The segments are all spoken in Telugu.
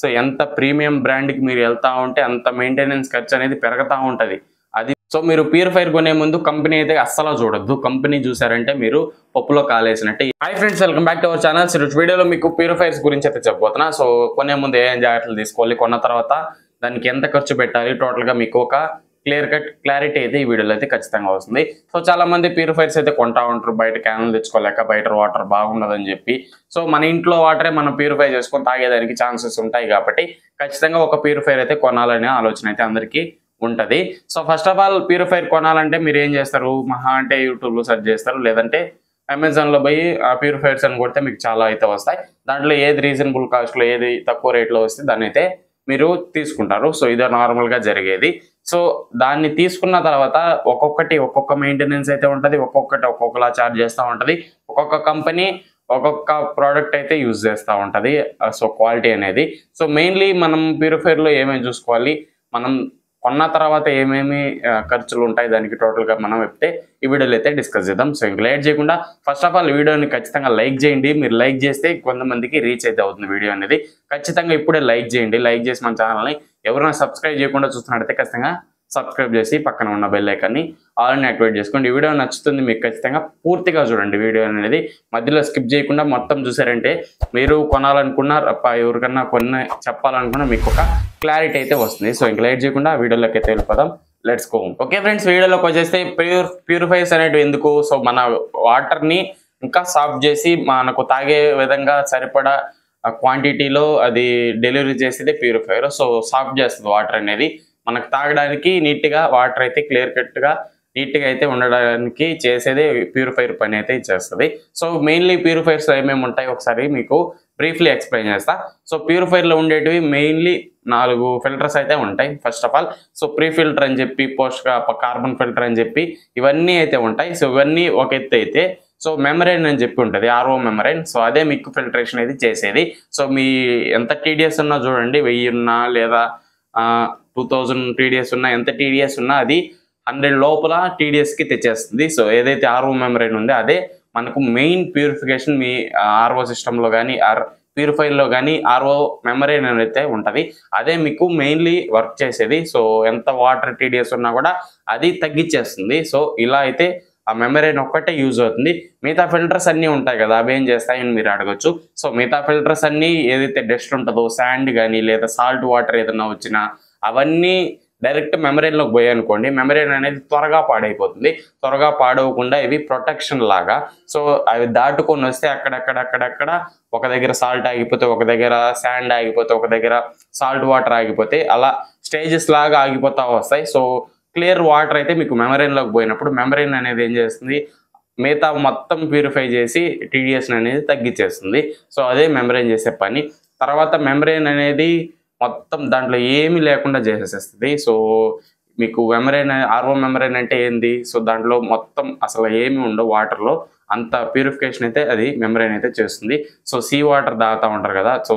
సో ఎంత ప్రీమియం బ్రాండ్కి మీరు వెళ్తా ఉంటే అంత మెయింటెనెన్స్ ఖర్చు అనేది పెరుగుతూ ఉంటుంది. అది సో మీరు ప్యూరిఫైర్ కొనే ముందు కంపెనీ అయితే అస్సలు చూడొద్దు, కంపెనీ చూసారంటే మీరు పప్పులో కాలేసినట్టే. Hi friends, welcome back to our channel. ఈ వీడియోలో మీకు ప్యూరిఫైర్స్ గురించి అయితే చెప్పబోతున్నా. సో కొనే ముందు ఏం జాగ్రత్తలు తీసుకోవాలి, కొన్న తర్వాత దానికి ఎంత ఖర్చు పెట్టాలి, టోటల్గా మీకు ఒక క్లియర్ కట్ క్లారిటీ అయితే ఈ వీడియోలో అయితే ఖచ్చితంగా వస్తుంది. సో చాలా మంది ప్యూరిఫైర్స్ అయితే కొంటా ఉంటారు, బయట క్యాన్లు తెచ్చుకోలేక, బయట వాటర్ బాగుండదని చెప్పి. సో మన ఇంట్లో వాటరే మనం ప్యూరిఫై చేసుకొని తాగేదానికి ఛాన్సెస్ ఉంటాయి, కాబట్టి ఖచ్చితంగా ఒక ప్యూరిఫైర్ అయితే కొనాలనే ఆలోచన అయితే అందరికీ ఉంటుంది. So first of all purifier కొనాలంటే మీరు ఏం చేస్తారు, మహా అంటే యూట్యూబ్లో సెర్చ్ చేస్తారు, లేదంటే అమెజాన్లో పోయి ప్యూరిఫైర్స్ అని కొడితే మీకు చాలా అయితే వస్తాయి. దాంట్లో ఏది రీజనబుల్ కాస్ట్లో ఏది తక్కువ రేట్లో వస్తే దాన్ని అయితే మీరు తీసుకుంటారు. సో ఇదే నార్మల్గా జరిగేది. సో దాన్ని తీసుకున్న తర్వాత ఒక్కొక్కటి ఒక్కొక్క మెయింటెనెన్స్ అయితే ఉంటుంది, ఒక్కొక్కటి ఒక్కొక్కలా ఛార్జ్ చేస్తూ ఉంటుంది, ఒక్కొక్క కంపెనీ ఒక్కొక్క ప్రోడక్ట్ అయితే యూజ్ చేస్తూ ఉంటుంది. సో క్వాలిటీ అనేది, సో మెయిన్లీ మనం ప్యూరిఫైర్లో ఏమేమి చూసుకోవాలి, మనం కొన్న తర్వాత ఏమేమి ఖర్చులు ఉంటాయి, దానికి టోటల్గా మనం చెప్తే ఈ వీడియోలో అయితే డిస్కస్ చేద్దాం. సో ఇంకా లేట్ చేయకుండా ఫస్ట్ ఆఫ్ ఆల్ వీడియోని ఖచ్చితంగా లైక్ చేయండి. మీరు లైక్ చేస్తే కొంతమందికి రీచ్ అయితే అవుతుంది వీడియో అనేది. ఖచ్చితంగా ఇప్పుడే లైక్ చేయండి. లైక్ చేసి మన ఛానల్ని ఎవరైనా సబ్స్క్రైబ్ చేయకుండా చూస్తున్నట్టయితే ఖచ్చితంగా సబ్స్క్రైబ్ చేసి పక్కన ఉన్న బెల్ ఐకాన్ని ఆల్ని యాక్టివేట్ చేసుకోండి. ఈ వీడియో నచ్చుతుంది మీకు, ఖచ్చితంగా పూర్తిగా చూడండి వీడియో అనేది, మధ్యలో స్కిప్ చేయకుండా మొత్తం చూసారంటే మీరు కొనాలనుకున్నా ఎవరికన్నా కొన్ని చెప్పాలనుకున్నా మీకు ఒక క్లారిటీ అయితే వస్తుంది. సో ఇంకా లేట్ చేయకుండా వీడియోలోకి అయితే వెళ్ళిపోదాం. Let's go. ఓకే ఫ్రెండ్స్, వీడియోలోకి వచ్చేస్తే ప్యూరిఫైర్స్ అనేవి ఎందుకు, సో మన వాటర్ని ఇంకా సాఫ్ట్ చేసి మనకు తాగే విధంగా సరిపడా క్వాంటిటీలో అది డెలివరీ చేసేది ప్యూరిఫైర్. సో సాఫ్ట్ చేస్తుంది వాటర్ అనేది, మనకు తాగడానికి నీట్గా వాటర్ అయితే క్లియర్ కట్గా నీట్గా అయితే ఉండడానికి చేసేది ప్యూరిఫైర్ పని అయితే చేస్తుంది. సో మెయిన్లీ ప్యూరిఫైర్స్లో ఏమేమి ఉంటాయి ఒకసారి మీకు బ్రీఫ్లీ ఎక్స్ప్లెయిన్ చేస్తా. సో ప్యూరిఫైర్లో ఉండేటివి మెయిన్లీ 4 ఫిల్టర్స్ అయితే ఉంటాయి. First of all so pre filter అని చెప్పి, పోస్ట్ కార్బన్ ఫిల్టర్ అని చెప్పి ఇవన్నీ అయితే ఉంటాయి. సో ఇవన్నీ ఒక ఎత్తు అయితే, సో మెమరైన్ అని చెప్పి ఉంటుంది, ఆర్ఓ మెమరైన్. సో అదే మీకు ఫిల్టరేషన్ అయితే చేసేది. సో మీ ఎంత టీడీఎస్ ఉన్నా చూడండి, 1000 ఉన్నా లేదా 2000 టీడీఎస్ ఉన్నా, ఎంత టీడీఎస్ ఉన్నా అది 100 లోపల టీడీఎస్కి తెచ్చేస్తుంది. సో ఏదైతే ఆర్ఓ మెమరైన్ ఉందో అదే మనకు మెయిన్ ప్యూరిఫికేషన్. మీ ఆర్ఓ సిస్టంలో కానీ ప్యూరిఫైర్లో కానీ ఆర్ఓ మెమరైన్ అయితే ఉంటుంది, అదే మీకు మెయిన్లీ వర్క్ చేసేది. సో ఎంత వాటర్ టీడీఎస్ ఉన్నా కూడా అది తగ్గించేస్తుంది. సో ఇలా అయితే ఆ మెమరీన్ ఒక్కటే యూజ్ అవుతుంది. మిగతా ఫిల్టర్స్ అన్నీ ఉంటాయి కదా, అవి ఏం చేస్తాయని మీరు అడగచ్చు. సో మిగతా ఫిల్టర్స్ అన్నీ ఏదైతే డస్ట్ ఉంటుందో, శాండ్ కానీ లేదా సాల్ట్ వాటర్ ఏదైనా వచ్చినా అవన్నీ డైరెక్ట్ మెమరీన్లోకి పోయాయి అనుకోండి, మెమరీన్ అనేది త్వరగా పాడైపోతుంది. త్వరగా పాడవకుండా ఇవి ప్రొటెక్షన్ లాగా. సో అవి దాటుకొని వస్తే అక్కడక్కడక్కడక్కడ ఒక దగ్గర సాల్ట్ ఆగిపోతే, ఒక దగ్గర శాండ్ ఆగిపోతే, ఒక దగ్గర సాల్ట్ వాటర్ ఆగిపోతే, అలా స్టేజెస్ లాగా ఆగిపోతా వస్తాయి. సో క్లియర్ వాటర్ అయితే మీకు మెమరీన్లోకి పోయినప్పుడు మెమరీన్ అనేది ఏం చేస్తుంది, మిగతా మొత్తం ప్యూరిఫై చేసి టీడీఎస్ అనేది తగ్గించేస్తుంది. సో అదే మెమరీన్ చేసే పని. తర్వాత మెమరీన్ అనేది మొత్తం దాంట్లో ఏమీ లేకుండా చేసేస్తుంది. సో మీకు మెమరీన్, ఆర్ఓ మెమరీన్ అంటే ఏంది, సో దాంట్లో మొత్తం అసలు ఏమి ఉండవు వాటర్లో, అంత ప్యూరిఫికేషన్ అయితే అది మెమరీన్ అయితే చేస్తుంది. సో సీ వాటర్ తాగుతూ ఉంటారు కదా, సో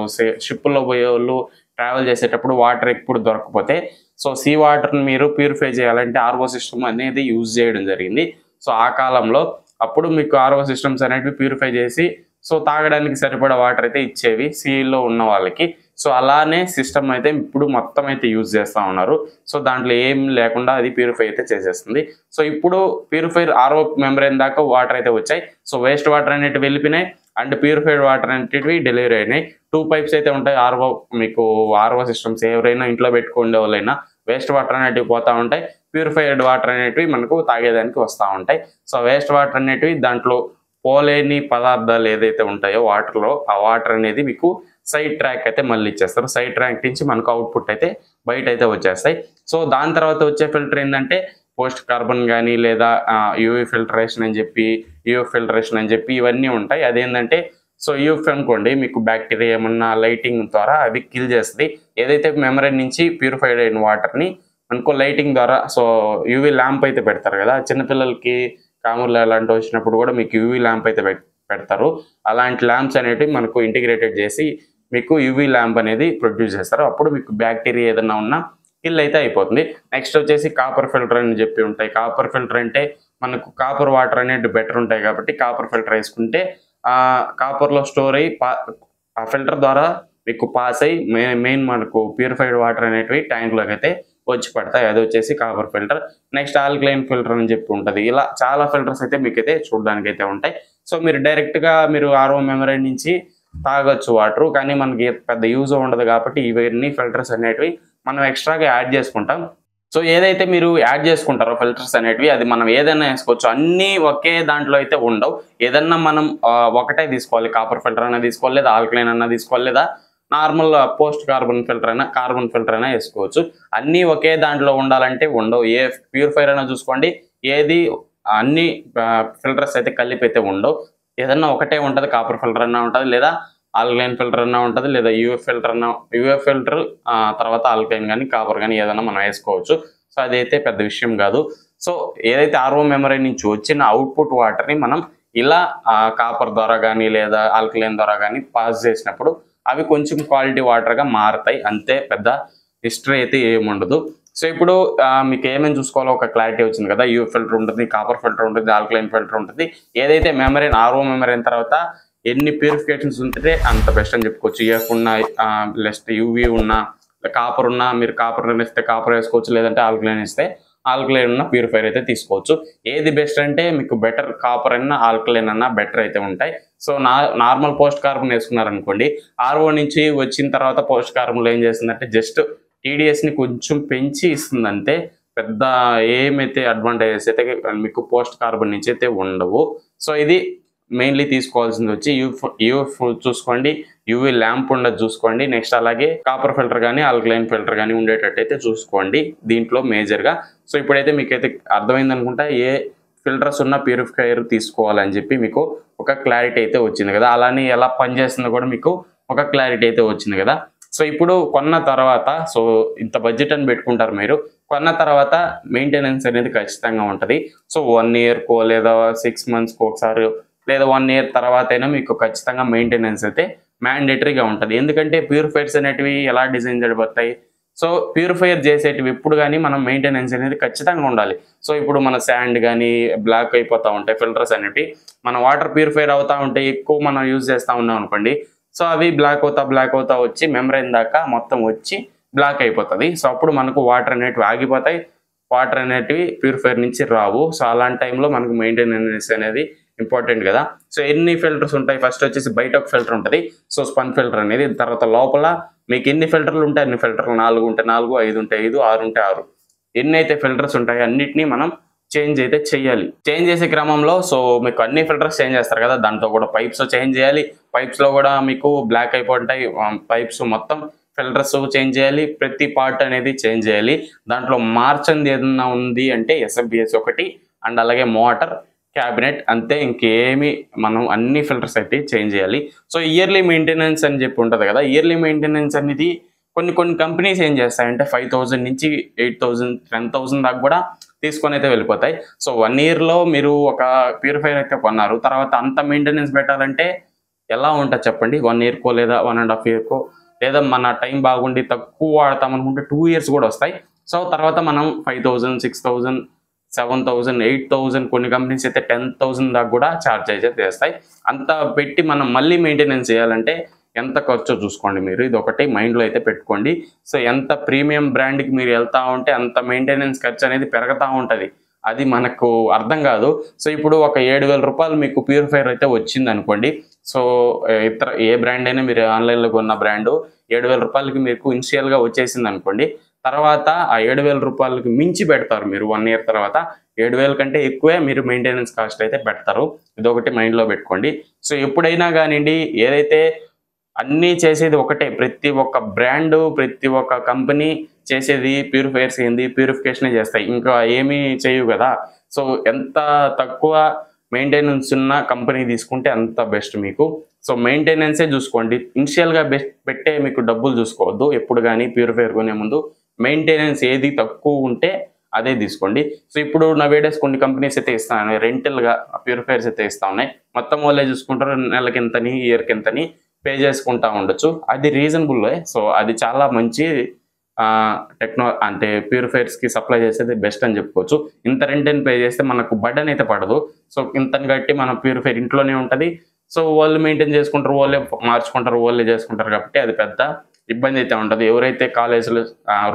షిప్లో పోయే వాళ్ళు ట్రావెల్ చేసేటప్పుడు వాటర్ ఎప్పుడు దొరకకపోతే, సో సీ వాటర్ని మీరు ప్యూరిఫై చేయాలంటే ఆర్ఓ సిస్టమ్ అనేది యూజ్ చేయడం జరిగింది. సో ఆ కాలంలో అప్పుడు మీకు ఆర్ఓ సిస్టమ్స్ అనేవి ప్యూరిఫై చేసి సో తాగడానికి సరిపడా వాటర్ అయితే ఇచ్చేవి సీలో ఉన్న వాళ్ళకి. సో అలానే సిస్టమ్ అయితే ఇప్పుడు మొత్తం అయితే యూజ్ చేస్తూ ఉన్నారు. సో దాంట్లో ఏం లేకుండా అది ప్యూరిఫై అయితే చేసేస్తుంది. సో ఇప్పుడు ప్యూరిఫైర్ ఆర్ఓ మెమరీన్ దాకా వాటర్ అయితే వచ్చాయి. సో వేస్ట్ వాటర్ అనేవి వెళ్ళిపోయినాయి అండ్ ప్యూరిఫైడ్ వాటర్ అనేవి డెలివరీ అయినాయి. 2 పైప్స్ అయితే ఉంటాయి ఆర్ఓ, మీకు ఆర్ఓ సిస్టమ్స్ ఎవరైనా ఇంట్లో పెట్టుకునే వాళ్ళైనా వేస్ట్ వాటర్ అనేటివి పోతూ ఉంటాయి, ప్యూరిఫైడ్ వాటర్ అనేటివి మనకు తాగేదానికి వస్తూ ఉంటాయి. సో వేస్ట్ వాటర్ అనేటివి దాంట్లో పోలేని పదార్థాలు ఏదైతే ఉంటాయో వాటర్లో, ఆ వాటర్ అనేది మీకు సైడ్ ట్రాక్ అయితే మళ్ళీ ఇచ్చేస్తారు. సైడ్ ట్రాక్ నుంచి మనకు అవుట్పుట్ అయితే బయట అయితే వచ్చేస్తాయి. సో దాని తర్వాత వచ్చే ఫిల్టర్ ఏంటంటే పోస్ట్ కార్బన్ కానీ లేదా యూవీ ఫిల్టరేషన్ అని చెప్పి, యూఎఫ్ ఫిల్టరేషన్ అని చెప్పి ఇవన్నీ ఉంటాయి. అదేంటంటే సో యూఎఫ్ అనుకోండి, మీకు బ్యాక్టీరియా ఏమన్నా లైటింగ్ ద్వారా అవి కిల్ చేస్తుంది. ఏదైతే మెమరీన్ నుంచి ప్యూరిఫైడ్ అయిన వాటర్ని మనకు లైటింగ్ ద్వారా, సో యూవీ ల్యాంప్ అయితే పెడతారు కదా, చిన్నపిల్లలకి కామర్లు అలాంటి వచ్చినప్పుడు కూడా మీకు యూవీ ల్యాంప్ అయితే పెడతారు. అలాంటి ల్యాంప్స్ అనేటివి మనకు ఇంటిగ్రేటెడ్ చేసి మీకు యూవీ ల్యాంప్ అనేది ప్రొడ్యూస్ చేస్తారు. అప్పుడు మీకు బ్యాక్టీరియా ఏదైనా ఉన్నా కిల్ అయితే అయిపోతుంది. నెక్స్ట్ వచ్చేసి కాపర్ ఫిల్టర్ అని చెప్పి ఉంటాయి. కాపర్ ఫిల్టర్ అంటే మనకు కాపర్ వాటర్ అనేది బెటర్ ఉంటాయి కాబట్టి కాపర్ ఫిల్టర్ వేసుకుంటే కాపర్లో స్టోర్ అయ్యి ఆ ఫిల్టర్ ద్వారా మీకు పాస్ అయ్యి మెయిన్ మనకు ప్యూరిఫైడ్ వాటర్ అనేటివి ట్యాంకులోకి అయితే వచ్చి పడతాయి. అది వచ్చేసి copper filter, next alkaline filter అని చెప్పి ఉంటుంది. ఇలా చాలా ఫిల్టర్స్ అయితే మీకు అయితే చూడడానికి అయితే ఉంటాయి. సో మీరు డైరెక్ట్గా మీరు ఆర్ఓ మెమరీన్ నుంచి తాగొచ్చు వాటర్, కానీ మనకి పెద్ద యూజ్ ఉండదు కాబట్టి ఇవన్నీ ఫిల్టర్స్ అనేటివి మనం ఎక్స్ట్రాగా యాడ్ చేసుకుంటాం. సో ఏదైతే మీరు యాడ్ చేసుకుంటారో ఫిల్టర్స్ అనేటివి అది మనం ఏదైనా వేసుకోవచ్చు, అన్నీ ఒకే దాంట్లో అయితే ఉండవు. ఏదన్నా మనం ఒకటే తీసుకోవాలి, కాపర్ ఫిల్టర్ అయినా తీసుకోవాలి, లేదా ఆల్కలైన్ అన్నా తీసుకోవాలి, లేదా నార్మల్ పోస్ట్ కార్బన్ ఫిల్టర్ అయినా వేసుకోవచ్చు. అన్నీ ఒకే దాంట్లో ఉండాలంటే ఉండవు. ఏ ప్యూరిఫైర్ అయినా చూసుకోండి, ఏది అన్ని ఫిల్టర్స్ అయితే కలిపైతే ఉండవు. ఏదన్నా ఒకటే ఉంటుంది, కాపర్ ఫిల్టర్ అన్నా ఉంటుంది, లేదా ఆల్కలైన్ ఫిల్టర్ అన్నా ఉంటుంది, లేదా యూఎఫ్ ఫిల్టర్ అన్నా, యూఎఫ్ ఫిల్టర్ తర్వాత ఆల్కలైన్ కానీ కాపర్ కానీ ఏదన్నా మనం వేసుకోవచ్చు. సో అదైతే పెద్ద విషయం కాదు. సో ఏదైతే ఆర్ఓ మెమరీ నుంచి వచ్చిన అవుట్పుట్ వాటర్ని మనం ఇలా కాపర్ ద్వారా కానీ లేదా ఆల్కలైన్ ద్వారా కానీ పాస్ చేసినప్పుడు అవి కొంచెం క్వాలిటీ వాటర్గా మారుతాయి, అంతే. పెద్ద హిస్టరీ అయితే ఏముండదు. సో ఇప్పుడు మీకు ఏమేమి చూసుకోవాలో ఒక క్లారిటీ వచ్చింది కదా. యూఎఫ్ ఫిల్టర్ ఉంటుంది, కాపర్ ఫిల్టర్ ఉంటుంది, ఆల్కలైన్ ఫిల్టర్ ఉంటుంది. ఏదైతే మెమరీ ఆర్ఓ మెమరీ అయిన తర్వాత ఎన్ని ప్యూరిఫికేషన్స్ ఉంటే అంత బెస్ట్ అని చెప్పుకోవచ్చు. యూఎఫ్ ఉన్నా, నెక్స్ట్ యూవీ ఉన్నా, కాపర్ ఉన్నా, మీరు కాపర్ వేస్తే కాపర్ వేసుకోవచ్చు, లేదంటే ఆల్కలైన్ వేస్తే ఆల్కలైన్ ఉన్న ప్యూరిఫైర్ అయితే తీసుకోవచ్చు. ఏది బెస్ట్ అంటే మీకు బెటర్ కాపర్ అయినా ఆల్కలైన్ అన్నా బెటర్ అయితే ఉంటాయి. సో నార్మల్ పోస్ట్ కార్బన్ వేసుకున్నారనుకోండి, ఆర్ఓ నుంచి వచ్చిన తర్వాత పోస్ట్ కార్బన్లో ఏం చేస్తుందంటే జస్ట్ టీడీఎస్ని కొంచెం పెంచి ఇస్తుంది, అంతే. పెద్ద ఏమైతే అడ్వాంటేజెస్ అయితే మీకు పోస్ట్ కార్బన్ నుంచి అయితే ఉండవు. సో ఇది మెయిన్లీ తీసుకోవాల్సింది. వచ్చి యూఎఫ్ చూసుకోండి, యూవీ ల్యాంప్ ఉండదు చూసుకోండి, నెక్స్ట్ అలాగే కాపర్ ఫిల్టర్ కానీ ఆల్కలైన్ ఫిల్టర్ కానీ ఉండేటట్టయితే చూసుకోండి దీంట్లో మేజర్గా. సో ఇప్పుడైతే మీకైతే అర్థమైంది అనుకుంటా ఏ ఫిల్టర్స్ ఉన్న ప్యూరిఫైయర్ తీసుకోవాలని చెప్పి మీకు ఒక క్లారిటీ అయితే వచ్చింది కదా. అలానే ఎలా పనిచేస్తుందో కూడా మీకు ఒక క్లారిటీ అయితే వచ్చింది కదా. సో ఇప్పుడు కొన్న తర్వాత, సో ఇంత బడ్జెట్ అని పెట్టుకుంటారు, మీరు కొన్న తర్వాత మెయింటెనెన్స్ అనేది ఖచ్చితంగా ఉంటుంది. సో 1 yearకో లేదా 6 monthsకో ఒకసారి, లేదా 1 year తర్వాత అయినా మీకు ఖచ్చితంగా మెయింటెనెన్స్ అయితే మ్యాండేటరీగా ఉంటుంది. ఎందుకంటే ప్యూరిఫైర్స్ అనేటివి ఎలా డిజైన్ చేయబడతాయి, సో ప్యూరిఫైర్ చేసేటివి ఇప్పుడు కానీ మనం మెయింటెనెన్స్ అనేది ఖచ్చితంగా ఉండాలి. సో ఇప్పుడు మన శాండ్ కానీ బ్లాక్ అయిపోతూ ఉంటాయి ఫిల్టర్స్ అనేవి, మన వాటర్ ప్యూరిఫైర్ అవుతూ ఉంటాయి, ఎక్కువ మనం యూజ్ చేస్తూ ఉన్నాం అనుకోండి. సో అవి బ్లాక్ అవుతా వచ్చి మెమరీన్ దాకా మొత్తం వచ్చి బ్లాక్ అయిపోతుంది. సో అప్పుడు మనకు వాటర్ అనేటివి ఆగిపోతాయి, వాటర్ అనేటివి ప్యూరిఫైర్ నుంచి రావు. సో అలాంటి టైంలో మనకు మెయింటెనెన్స్ అనేది ఇంపార్టెంట్ కదా. సో ఎన్ని ఫిల్టర్స్ ఉంటాయి, ఫస్ట్ వచ్చేసి బయట ఒక ఫిల్టర్ ఉంటుంది, సో స్పన్ ఫిల్టర్ అనేది. తర్వాత లోపల మీకు ఎన్ని ఫిల్టర్లు ఉంటాయి, అన్ని ఫిల్టర్లు 4 ఉంటే 4, 5 ఉంటే 5, 6 ఉంటే 6, ఎన్ని అయితే ఫిల్టర్స్ ఉంటాయి అన్నిటినీ మనం చేంజ్ అయితే చేయాలి. చేంజ్ చేసే క్రమంలో సో మీకు అన్ని ఫిల్టర్స్ చేంజ్ చేస్తారు కదా, దాంతో కూడా పైప్స్ చేంజ్ చేయాలి. పైప్స్లో కూడా మీకు బ్లాక్ అయిపోతాయి పైప్స్, మొత్తం ఫిల్టర్స్ చేంజ్ చేయాలి, ప్రతి పార్ట్ అనేది చేంజ్ చేయాలి. దాంట్లో మార్చింది ఏదన్నా ఉంది అంటే SFBS ఒకటి, అండ్ అలాగే మోటార్, క్యాబినెట్, అంతే. ఇంకేమి మనం అన్ని ఫిల్టర్స్ అయితే చేంజ్ చేయాలి. సో ఇయర్లీ మెయింటెనెన్స్ అని చెప్పి ఉంటుంది కదా. ఇయర్లీ మెయింటెనెన్స్ అనేది కొన్ని కంపెనీస్ ఏం చేస్తాయంటే 5,000 నుంచి 8,000, 10,000 దాకా కూడా తీసుకొని అయితే వెళ్ళిపోతాయి. సో 1 yearలో మీరు ఒక ప్యూరిఫైర్ అయితే కొన్నారు, తర్వాత అంత మెయింటెనెన్స్ పెట్టాలంటే ఎలా ఉంటుంది చెప్పండి. 1 yearకో లేదా 1.5 yearకో, లేదా మన టైం బాగుండి తక్కువ వాడతాం అనుకుంటే 2 years కూడా వస్తాయి. సో తర్వాత మనం 5,000, 6,000, 7,000, 8,000, కొన్ని కంపెనీస్ అయితే 10,000 దాకా కూడా ఛార్జ్ అయితే చేస్తాయి. అంత పెట్టి మనం మళ్ళీ మెయింటెనెన్స్ చేయాలంటే ఎంత ఖర్చో చూసుకోండి. మీరు ఇది ఒకటి మైండ్లో అయితే పెట్టుకోండి. సో ఎంత ప్రీమియం బ్రాండ్కి మీరు వెళ్తూ ఉంటే అంత మెయింటెనెన్స్ ఖర్చు అనేది పెరుగుతూ ఉంటుంది, అది మనకు అర్థం కాదు. సో ఇప్పుడు ఒక 7,000 రూపాయలు మీకు ప్యూరిఫైర్ అయితే వచ్చింది అనుకోండి. సో ఇతర ఏ బ్రాండ్ అయినా మీరు ఆన్లైన్లో కొన్న బ్రాండు 7,000 రూపాయలకి మీకు ఇన్షియల్గా వచ్చేసింది అనుకోండి. తర్వాత ఆ 7,000 రూపాయలకి మించి పెడతారు మీరు 1 year తర్వాత. 7,000 కంటే ఎక్కువే మీరు మెయింటెనెన్స్ కాస్ట్ అయితే పెడతారు, ఇదొకటి మైండ్లో పెట్టుకోండి. సో ఎప్పుడైనా కానివ్వండి, ఏదైతే అన్నీ చేసేది ఒకటే, ప్రతి ఒక్క బ్రాండు ప్రతి ఒక్క కంపెనీ చేసేది ప్యూరిఫైర్స్ ఏంది ప్యూరిఫికేషనే చేస్తాయి, ఇంకా ఏమీ చేయవు కదా. సో ఎంత తక్కువ మెయింటెనెన్స్ ఉన్న కంపెనీ తీసుకుంటే అంత బెస్ట్ మీకు. సో మెయింటెనెన్సే చూసుకోండి, ఇనిషియల్గా పెట్టే మీకు డబ్బులు చూసుకోవద్దు ఎప్పుడు కానీ. ప్యూరిఫైర్ కొనే ముందు మెయింటెనెన్స్ ఏది తక్కువ ఉంటే అదే తీసుకోండి. సో ఇప్పుడు నవేడేస్ కొన్ని కంపెనీస్ అయితే ఇస్తా ఉన్నాయి, రెంటల్గా ప్యూరిఫైర్స్ అయితే ఇస్తా ఉన్నాయి. మొత్తం వాళ్ళే చూసుకుంటారు, నెలకి ఎంతని ఇయర్కి ఎంతని పే చేసుకుంటా ఉండొచ్చు, అది రీజనబుల్లే. సో అది చాలా మంచి అంటే ప్యూరిఫైర్స్కి సప్లై చేసేది బెస్ట్ అని చెప్పుకోవచ్చు. ఇంత రెంట్ అని పే చేస్తే మనకు బర్డెన్ అయితే పడదు. సో ఇంతని కట్టి మన ప్యూరిఫైర్ ఇంట్లోనే ఉంటుంది. సో వాళ్ళు మెయింటైన్ చేసుకుంటారు, వాళ్ళే మార్చుకుంటారు, వాళ్ళే చేసుకుంటారు. కాబట్టి అది పెద్ద ఇబ్బంది అయితే ఉంటుంది. ఎవరైతే కాలేజీలో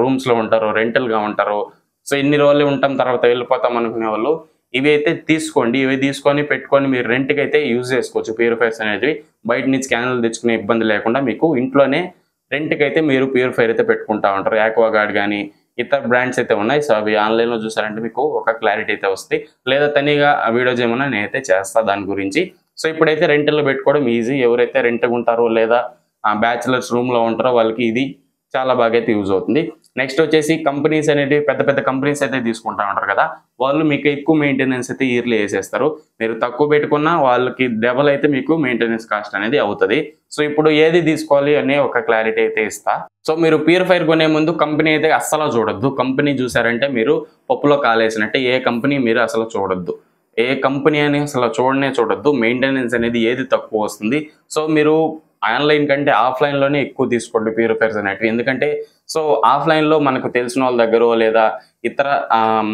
రూమ్స్లో ఉంటారో, రెంటల్గా ఉంటారో, సో ఇన్ని రోజులు ఉంటాం తర్వాత వెళ్ళిపోతాం అనుకునే వాళ్ళు ఇవి అయితే తీసుకోండి. ఇవి తీసుకొని పెట్టుకొని మీరు రెంట్కి అయితే యూజ్ చేసుకోవచ్చు. ప్యూరిఫైర్స్ అనేవి బయట నుంచి క్యాన్లు తెచ్చుకునే ఇబ్బంది లేకుండా మీకు ఇంట్లోనే రెంట్కి అయితే మీరు ప్యూరిఫైర్ అయితే పెట్టుకుంటూ ఉంటారు. యాక్వాగార్డ్ కానీ ఇతర బ్రాండ్స్ అయితే ఉన్నాయి. సో అవి ఆన్లైన్లో చూసారంటే మీకు ఒక క్లారిటీ అయితే వస్తుంది. లేదా తనీగా వీడియో చేయమన్నా నేనైతే చేస్తాను దాని గురించి. సో ఇప్పుడైతే రెంట్లో పెట్టుకోవడం ఈజీ. ఎవరైతే రెంట్గా ఉంటారో లేదా బ్యాచిలర్స్ రూమ్లో ఉంటారో వాళ్ళకి ఇది చాలా బాగా అయితే యూజ్ అవుతుంది. నెక్స్ట్ వచ్చేసి కంపెనీస్ అనేవి పెద్ద పెద్ద కంపెనీస్ అయితే తీసుకుంటూ ఉంటారు కదా, వాళ్ళు మీకు ఎక్కువ మెయింటెనెన్స్ అయితే ఇయర్లీ వేసేస్తారు. మీరు తక్కువ పెట్టుకున్నా వాళ్ళకి డబల్ అయితే మీకు మెయింటెనెన్స్ కాస్ట్ అనేది అవుతుంది. సో ఇప్పుడు ఏది తీసుకోవాలి అనే ఒక క్లారిటీ అయితే ఇస్తా. సో మీరు ప్యూరిఫైర్ కొనే ముందు కంపెనీ అయితే అస్సలు చూడొద్దు. కంపెనీ చూసారంటే మీరు పప్పులో కాలేసినట్టే. ఏ కంపెనీ మీరు అసలు చూడొద్దు, ఏ కంపెనీ అని అసలు చూడొద్దు. మెయింటెనెన్స్ అనేది ఏది తక్కువ వస్తుంది. సో మీరు ఆన్లైన్ కంటే ఆఫ్లైన్లోనే ఎక్కువ తీసుకోండి ప్యూరిఫైర్స్ అనేవి. ఎందుకంటే సో ఆఫ్లైన్లో మనకు తెలిసిన వాళ్ళ దగ్గర లేదా ఇతర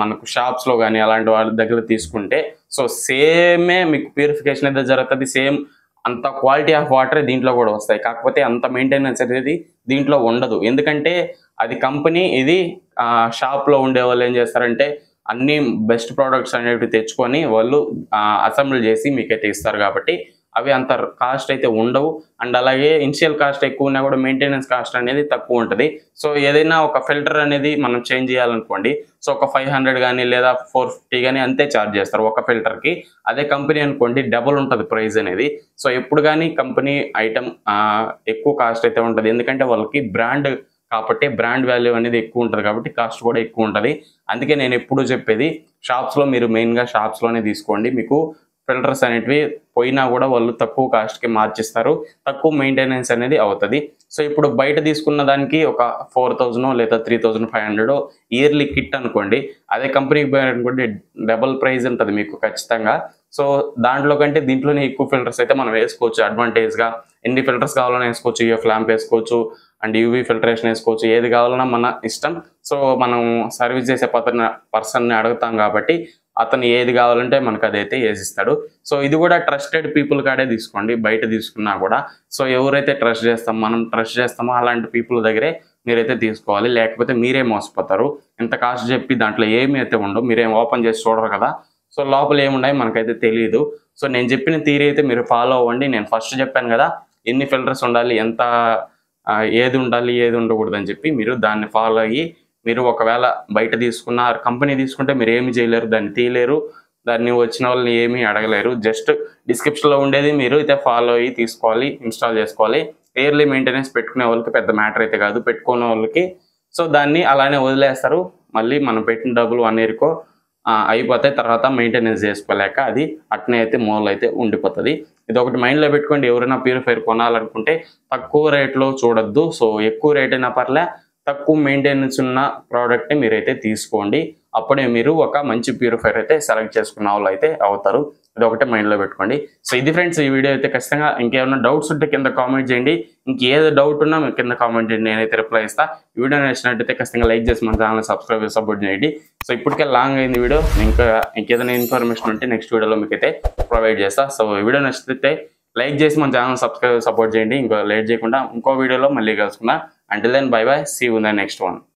మనకు షాప్స్లో కానీ అలాంటి వాళ్ళ దగ్గర తీసుకుంటే సో సేమే మీకు ప్యూరిఫికేషన్ అయితే జరుగుతుంది. సేమ్ అంత క్వాలిటీ ఆఫ్ వాటర్ దీంట్లో కూడా వస్తాయి. కాకపోతే అంత మెయింటెనెన్స్ అనేది దీంట్లో ఉండదు. ఎందుకంటే అది కంపెనీ, ఇది షాప్లో ఉండే వాళ్ళు ఏం చేస్తారంటే అన్ని బెస్ట్ ప్రోడక్ట్స్ అనేవి తెచ్చుకొని వాళ్ళు అసెంబ్లీ చేసి మీకైతే ఇస్తారు. కాబట్టి అవి అంత కాస్ట్ అయితే ఉండవు. అండ్ అలాగే ఇనిషియల్ కాస్ట్ ఎక్కువ ఉన్నా కూడా మెయింటెనెన్స్ కాస్ట్ అనేది తక్కువ ఉంటుంది. సో ఏదైనా ఒక ఫిల్టర్ అనేది మనం చేంజ్ చేయాలనుకోండి, సో ఒక 500 కానీ లేదా 450 కానీ అంతే ఛార్జ్ చేస్తారు ఒక ఫిల్టర్కి. అదే కంపెనీ అనుకోండి డబుల్ ఉంటుంది ప్రైస్ అనేది. సో ఎప్పుడు కానీ కంపెనీ ఐటమ్ ఎక్కువ కాస్ట్ అయితే ఉంటుంది. ఎందుకంటే వాళ్ళకి బ్రాండ్ కాబట్టి బ్రాండ్ వాల్యూ అనేది ఎక్కువ ఉంటుంది, కాబట్టి కాస్ట్ కూడా ఎక్కువ ఉంటుంది. అందుకే నేను ఎప్పుడూ చెప్పేది షాప్స్లో మీరు మెయిన్గా షాప్స్లోనే తీసుకోండి. మీకు ఫిల్టర్స్ అనేటివి పోయినా కూడా వాళ్ళు తక్కువ కాస్ట్కి మార్చిస్తారు, తక్కువ మెయింటెనెన్స్ అనేది అవుతుంది. సో ఇప్పుడు బయట తీసుకున్న దానికి ఒక 4000 లేదా 3500 ఇయర్లీ కిట్ అనుకోండి, అదే కంపెనీకి పోయినటువంటి డబల్ ప్రైజ్ ఉంటుంది మీకు ఖచ్చితంగా. సో దాంట్లో కంటే దీంట్లోనే ఎక్కువ ఫిల్టర్స్ అయితే మనం వేసుకోవచ్చు అడ్వాంటేజ్గా. ఎన్ని ఫిల్టర్స్ కావాలన్నా వేసుకోవచ్చు. యూఎఫ్ ల్యాంప్ వేసుకోవచ్చు అండ్ యూవీ ఫిల్టరేషన్ వేసుకోవచ్చు. ఏది కావాలన్నా మన ఇష్టం. సో మనం సర్వీస్ చేసే పర్సన్ని అడుగుతాం కాబట్టి అతను ఏది కావాలంటే మనకు అదైతే వేసిస్తాడు. సో ఇది కూడా ట్రస్టెడ్ పీపుల్ కాడే తీసుకోండి, బయట తీసుకున్నా కూడా. సో ఎవరైతే ట్రస్ట్ చేస్తాం, మనం ట్రస్ట్ చేస్తామో అలాంటి పీపుల్ దగ్గరే మీరైతే తీసుకోవాలి. లేకపోతే మీరే మోసపోతారు. ఇంత కాస్ట్ చెప్పి దాంట్లో ఏమి అయితే ఉండవు, మీరేం ఓపెన్ చేసి చూడరు కదా. సో లోపల ఏమున్నాయి మనకైతే తెలియదు. సో నేను చెప్పిన థియరీ అయితే మీరు ఫాలో అవ్వండి. నేను ఫస్ట్ చెప్పాను కదా ఎన్ని ఫిల్టర్స్ ఉండాలి, ఎంత ఏది ఉండాలి, ఏది ఉండకూడదు అని చెప్పి మీరు దాన్ని ఫాలో అయ్యి మీరు ఒకవేళ బయట తీసుకున్న కంపెనీ తీసుకుంటే మీరు ఏమి చేయలేరు, దాన్ని తీయలేరు, దాన్ని వచ్చిన వాళ్ళని ఏమీ అడగలేరు. జస్ట్ డిస్క్రిప్షన్లో ఉండేది మీరు అయితే ఫాలో అయ్యి తీసుకోవాలి, ఇన్స్టాల్ చేసుకోవాలి. ఇయర్లీ మెయింటెనెన్స్ పెట్టుకునే వాళ్ళకి పెద్ద మ్యాటర్ అయితే కాదు, పెట్టుకునే వాళ్ళకి సో దాన్ని అలానే వదిలేస్తారు. మళ్ళీ మనం పెట్టిన డబ్బులు 1 yearకో అయిపోతాయి, తర్వాత మెయింటెనెన్స్ చేసుకోలేక అది అట్నే అయితే మూల అయితే ఉండిపోతుంది. ఇది ఒకటి మైండ్లో పెట్టుకోండి. ఎవరైనా ప్యూరిఫైర్ కొనాలనుకుంటే తక్కువ రేట్లో చూడొద్దు. సో ఎక్కువ రేట్ అయినా పర్లే, తక్కువ మెయింటెనెన్స్ ఉన్న ప్రోడక్ట్ని మీరైతే తీసుకోండి. అప్పుడే మీరు ఒక మంచి ప్యూరిఫైర్ అయితే సెలెక్ట్ చేసుకున్న వాళ్ళు అయితే అవుతారు. ఇది ఒకటే మైండ్లో పెట్టుకోండి. సో ఇది ఫ్రెండ్స్ ఈ వీడియో అయితే. ఖచ్చితంగా ఇంకేమైనా డౌట్స్ ఉంటే కింద కామెంట్ చేయండి. ఇంకేదో డౌట్ ఉన్నా మీరు కింద కామెంట్ చేయండి, నేనైతే రిప్లై ఇస్తాను. ఈ వీడియో నచ్చినట్టయితే ఖచ్చితంగా లైక్ చేసి మన ఛానల్ సబ్స్క్రైబ్ చేసి సపోర్ట్ చేయండి. సో ఇప్పటికే లాంగ్ అయింది వీడియో, ఇంకా ఇంకేదైనా ఇన్ఫర్మేషన్ ఉంటే నెక్స్ట్ వీడియోలో మీకు అయితే ప్రొవైడ్ చేస్తాను. సో ఈ వీడియో నచ్చితే లైక్ చేసి మన ఛానల్ సబ్స్క్రైబ్ సపోర్ట్ చేయండి. ఇంకో లేట్ చేయకుండా ఇంకో వీడియోలో మళ్ళీ కలుసుకుందాం. Until then, bye bye. See you in the next one.